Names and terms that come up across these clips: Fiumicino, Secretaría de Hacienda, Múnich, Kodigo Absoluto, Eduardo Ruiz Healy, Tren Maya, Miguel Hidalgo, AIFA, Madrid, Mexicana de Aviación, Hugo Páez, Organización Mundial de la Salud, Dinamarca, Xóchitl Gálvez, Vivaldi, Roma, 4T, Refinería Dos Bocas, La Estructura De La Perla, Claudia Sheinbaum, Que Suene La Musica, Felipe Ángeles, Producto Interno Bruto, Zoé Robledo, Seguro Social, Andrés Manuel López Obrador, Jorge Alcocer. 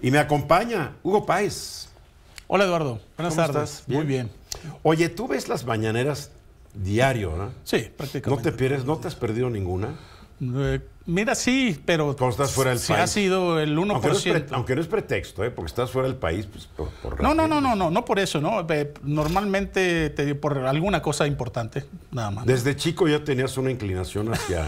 Y me acompaña Hugo Páez. Hola, Eduardo. Buenas tardes. ¿Bien? Muy bien. Oye, tú ves las mañaneras diario, ¿no? Sí, prácticamente. ¿No te pierdes? ¿No te has perdido ninguna? Mira, sí, pero... Cuando estás fuera del país. Ha sido el 1%. Aunque no es pretexto, ¿eh? Porque estás fuera del país, pues... No por eso, ¿no? Normalmente por alguna cosa importante, nada más. Desde chico ya tenías una inclinación hacia...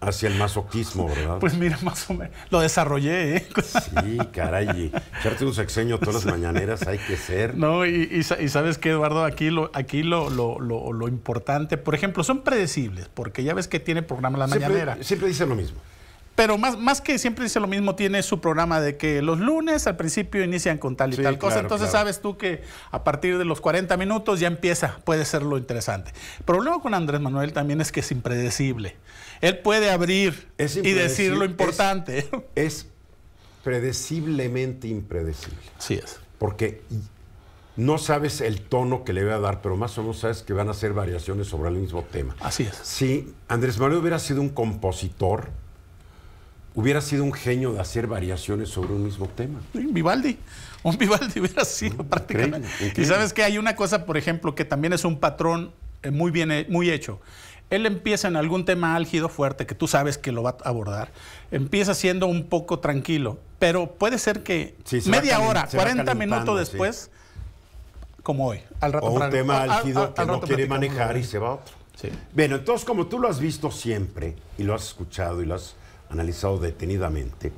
Hacia el masoquismo, ¿verdad? Pues mira, más o menos. Lo desarrollé, ¿eh? Sí, caray. Echarte un sexenio todas las mañaneras hay que ser. No, y ¿sabes qué, Eduardo? Aquí lo importante, por ejemplo, son predecibles, porque ya ves que tiene programa la mañanera. Siempre dice lo mismo. Pero más que siempre dice lo mismo, tiene su programa de que los lunes al principio inician con tal y tal cosa. Claro, entonces sabes tú que a partir de los 40 minutos ya empieza, puede ser lo interesante. El problema con Andrés Manuel también es que es impredecible. Él puede abrir y decir lo importante. Es predeciblemente impredecible. Así es. Porque no sabes el tono que le va a dar, pero más o menos sabes que van a ser variaciones sobre el mismo tema. Así es. Si Andrés Manuel hubiera sido un compositor, hubiera sido un genio de hacer variaciones sobre un mismo tema. Un Vivaldi hubiera sido prácticamente. Increíble. Y sabes que hay una cosa, por ejemplo, que también es un patrón muy hecho. Él empieza en algún tema álgido fuerte, que tú sabes que lo va a abordar. Empieza siendo un poco tranquilo, pero puede ser que media hora, 40 minutos después, como hoy, al rato. O un tema álgido que no quiere manejar y se va a otro. Sí. Bueno, entonces, como tú lo has visto siempre, y lo has escuchado, y lo has analizado detenidamente,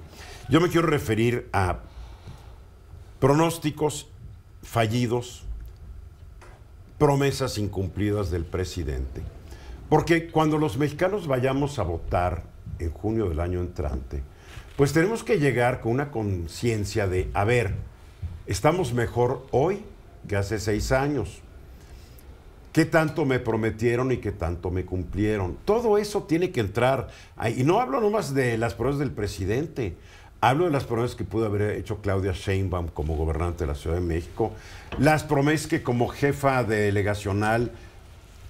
yo me quiero referir a pronósticos fallidos, promesas incumplidas del presidente. Porque cuando los mexicanos vayamos a votar en junio del año entrante, pues tenemos que llegar con una conciencia de, a ver, estamos mejor hoy que hace 6 años. ¿Qué tanto me prometieron y qué tanto me cumplieron? Todo eso tiene que entrar. Y no hablo nomás de las promesas del presidente. Hablo de las promesas que pudo haber hecho Claudia Sheinbaum como gobernante de la Ciudad de México. Las promesas que como jefa delegacional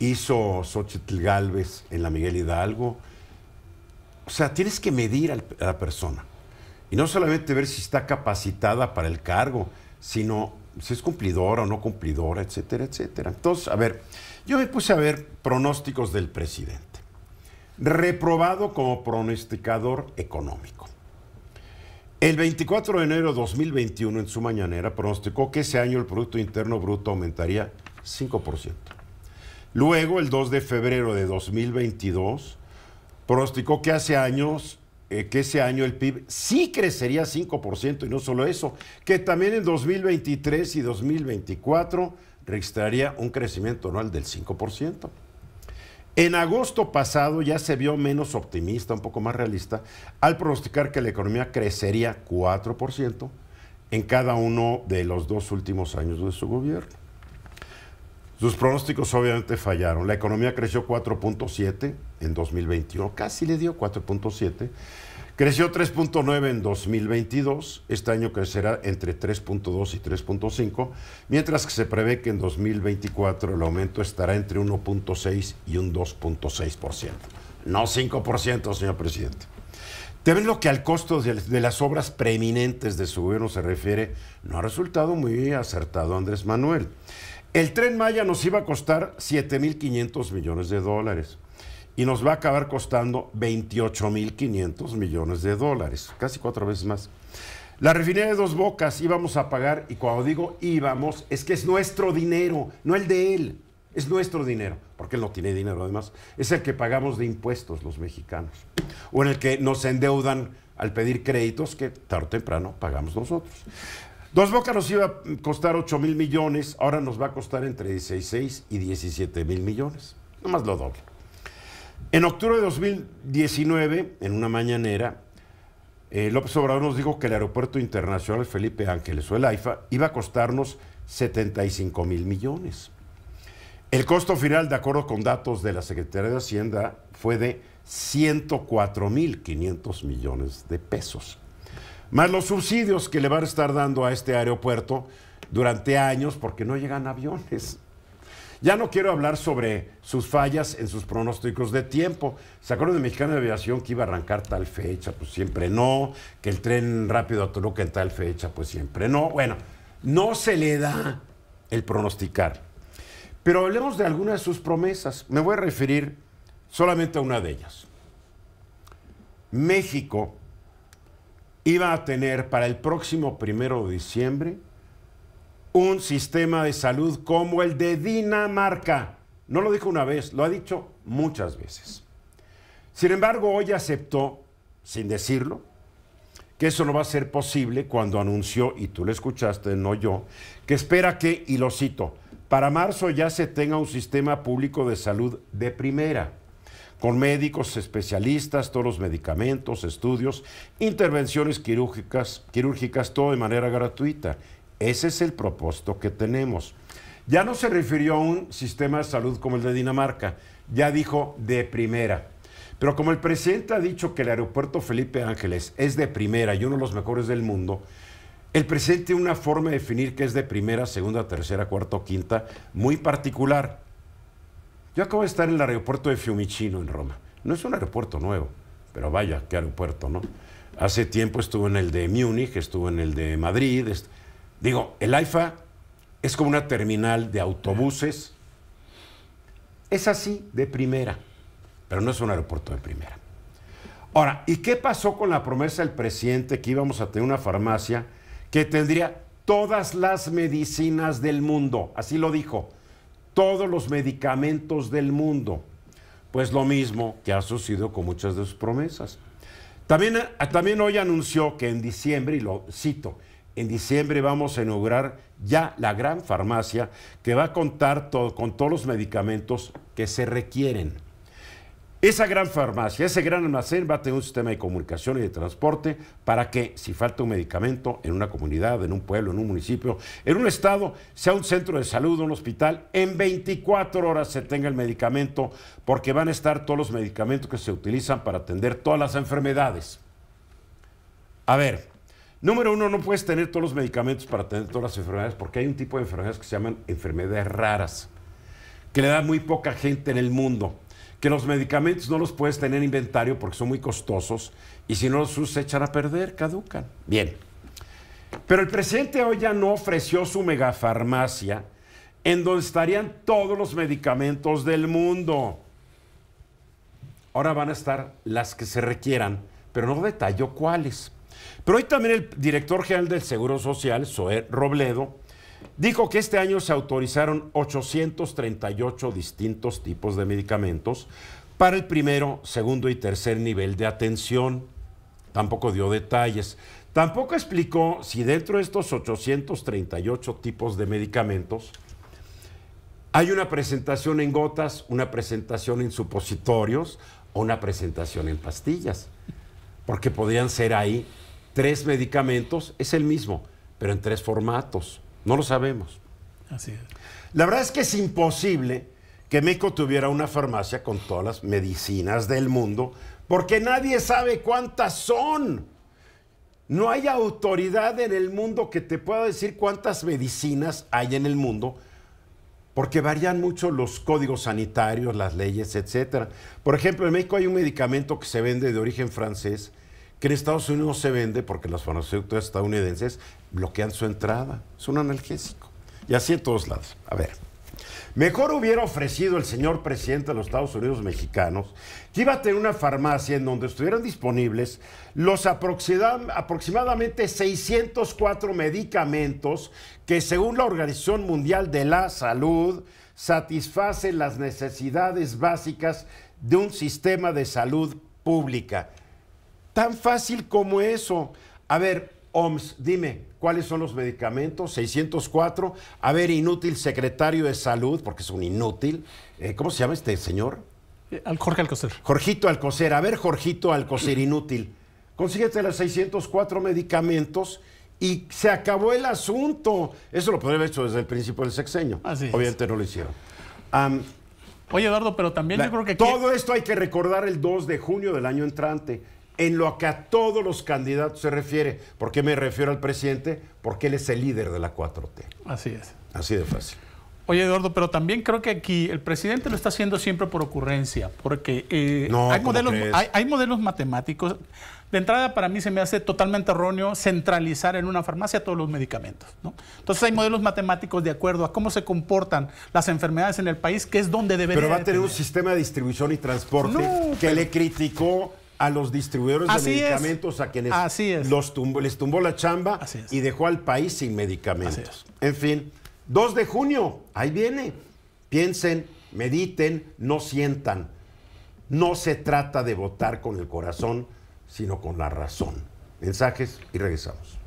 hizo Xóchitl Gálvez en la Miguel Hidalgo. O sea, tienes que medir a la persona. Y no solamente ver si está capacitada para el cargo, sino si es cumplidora o no cumplidora, etcétera, etcétera. Entonces, a ver, yo me puse a ver pronósticos del presidente. Reprobado como pronosticador económico. El 24 de enero de 2021, en su mañanera, pronosticó que ese año el Producto Interno Bruto aumentaría 5%. Luego, el 2 de febrero de 2022, pronosticó que ese año el PIB sí crecería 5%, y no solo eso, que también en 2023 y 2024 registraría un crecimiento anual del 5%. En agosto pasado ya se vio menos optimista, un poco más realista, al pronosticar que la economía crecería 4% en cada uno de los 2 últimos años de su gobierno. Sus pronósticos obviamente fallaron. La economía creció 4.7 en 2021, casi le dio 4.7. Creció 3.9 en 2022, este año crecerá entre 3.2 y 3.5, mientras que se prevé que en 2024 el aumento estará entre 1.6 y un 2.6%. No 5%, señor presidente. ¿Te ven lo que al costo de las obras preeminentes de su gobierno se refiere? No ha resultado muy acertado Andrés Manuel. El Tren Maya nos iba a costar $7,500 millones y nos va a acabar costando $28,500 millones, casi 4 veces más. La refinería de Dos Bocas íbamos a pagar, y cuando digo íbamos, es que es nuestro dinero, no el de él, es nuestro dinero, porque él no tiene dinero además, es el que pagamos de impuestos los mexicanos, o en el que nos endeudan al pedir créditos que tarde o temprano pagamos nosotros. Dos Bocas nos iba a costar $8,000 millones, ahora nos va a costar entre 16 y 17 mil millones, nomás lo doble. En octubre de 2019, en una mañanera, López Obrador nos dijo que el aeropuerto internacional Felipe Ángeles, o el AIFA, iba a costarnos 75 mil millones. El costo final, de acuerdo con datos de la Secretaría de Hacienda, fue de 104,500 millones de pesos. Más los subsidios que le van a estar dando a este aeropuerto durante años, porque no llegan aviones. Ya no quiero hablar sobre sus fallas en sus pronósticos de tiempo. ¿Se acuerdan de Mexicana de Aviación que iba a arrancar tal fecha? Pues siempre no. Que el tren rápido a Toluca en tal fecha, pues siempre no. Bueno, no se le da el pronosticar. Pero hablemos de algunas de sus promesas. Me voy a referir solamente a una de ellas. México iba a tener para el próximo 1 de diciembre... un sistema de salud como el de Dinamarca. No lo dijo una vez, lo ha dicho muchas veces. Sin embargo, hoy aceptó, sin decirlo, que eso no va a ser posible cuando anunció, y tú lo escuchaste, no yo, que espera que, y lo cito, para marzo ya se tenga un sistema público de salud de primera, con médicos especialistas, todos los medicamentos, estudios, intervenciones quirúrgicas, todo de manera gratuita. Ese es el propósito que tenemos. Ya no se refirió a un sistema de salud como el de Dinamarca, ya dijo de primera. Pero como el presidente ha dicho que el aeropuerto Felipe Ángeles es de primera y uno de los mejores del mundo, el presidente tiene una forma de definir que es de primera, segunda, tercera, cuarta o quinta, muy particular. Yo acabo de estar en el aeropuerto de Fiumicino, en Roma. No es un aeropuerto nuevo, pero vaya, qué aeropuerto, ¿no? Hace tiempo estuvo en el de Múnich, estuvo en el de Madrid. Digo, el AIFA es como una terminal de autobuses. Es así, de primera, pero no es un aeropuerto de primera. Ahora, ¿y qué pasó con la promesa del presidente que íbamos a tener una farmacia que tendría todas las medicinas del mundo? Así lo dijo, todos los medicamentos del mundo. Pues lo mismo que ha sucedido con muchas de sus promesas. También hoy anunció que en diciembre, y lo cito, en diciembre vamos a inaugurar ya la gran farmacia que va a contar con todos los medicamentos que se requieren. Esa gran farmacia, ese gran almacén va a tener un sistema de comunicación y de transporte para que si falta un medicamento en una comunidad, en un pueblo, en un municipio, en un estado, sea un centro de salud, un hospital, en 24 horas se tenga el medicamento porque van a estar todos los medicamentos que se utilizan para atender todas las enfermedades. A ver. Número uno, no puedes tener todos los medicamentos para tener todas las enfermedades porque hay un tipo de enfermedades que se llaman enfermedades raras, que le da muy poca gente en el mundo, que los medicamentos no los puedes tener en inventario porque son muy costosos y si no los usas se echan a perder, caducan. Bien, pero el presidente hoy ya no ofreció su megafarmacia en donde estarían todos los medicamentos del mundo. Ahora van a estar las que se requieran, pero no detalló cuáles. Pero hoy también el director general del Seguro Social, Zoé Robledo, dijo que este año se autorizaron 838 distintos tipos de medicamentos para el primero, segundo y tercer nivel de atención. Tampoco dio detalles. Tampoco explicó si dentro de estos 838 tipos de medicamentos hay una presentación en gotas, una presentación en supositorios o una presentación en pastillas. Porque podrían ser ahí 3 medicamentos, es el mismo, pero en 3 formatos. No lo sabemos. Así es. La verdad es que es imposible que México tuviera una farmacia con todas las medicinas del mundo, porque nadie sabe cuántas son. No hay autoridad en el mundo que te pueda decir cuántas medicinas hay en el mundo, porque varían mucho los códigos sanitarios, las leyes, etc. Por ejemplo, en México hay un medicamento que se vende de origen francés, que en Estados Unidos se vende porque las farmacéuticas estadounidenses bloquean su entrada. Es un analgésico. Y así en todos lados. A ver, mejor hubiera ofrecido el señor presidente de los Estados Unidos mexicanos que iba a tener una farmacia en donde estuvieran disponibles los aproximadamente 604 medicamentos que, según la Organización Mundial de la Salud, satisfacen las necesidades básicas de un sistema de salud pública. Tan fácil como eso. A ver, OMS, dime, ¿cuáles son los medicamentos? 604. A ver, inútil secretario de salud, porque es un inútil. ¿Cómo se llama este señor? Jorge Alcocer. Jorgito Alcocer. A ver, Jorgito Alcocer, inútil. Consíguete los 604 medicamentos y se acabó el asunto. Eso lo podría haber hecho desde el principio del sexenio. Así es. Obviamente no lo hicieron. Oye, Eduardo, pero también yo creo que... Todo esto hay que recordar el 2 de junio del año entrante. En lo que a todos los candidatos se refiere. ¿Por qué me refiero al presidente? Porque él es el líder de la 4T. Así es. Así de fácil. Oye, Eduardo, pero también creo que aquí el presidente lo está haciendo siempre por ocurrencia, porque no, hay modelos matemáticos. De entrada, para mí se me hace totalmente erróneo centralizar en una farmacia todos los medicamentos, ¿no? Entonces hay modelos matemáticos de acuerdo a cómo se comportan las enfermedades en el país, que es donde debería... Pero va a tener un sistema de distribución y transporte que le criticó a los distribuidores de medicamentos, a quienes les tumbó la chamba y dejó al país sin medicamentos. En fin... 2 de junio, ahí viene. Piensen, mediten, no sientan. No se trata de votar con el corazón, sino con la razón. Mensajes y regresamos.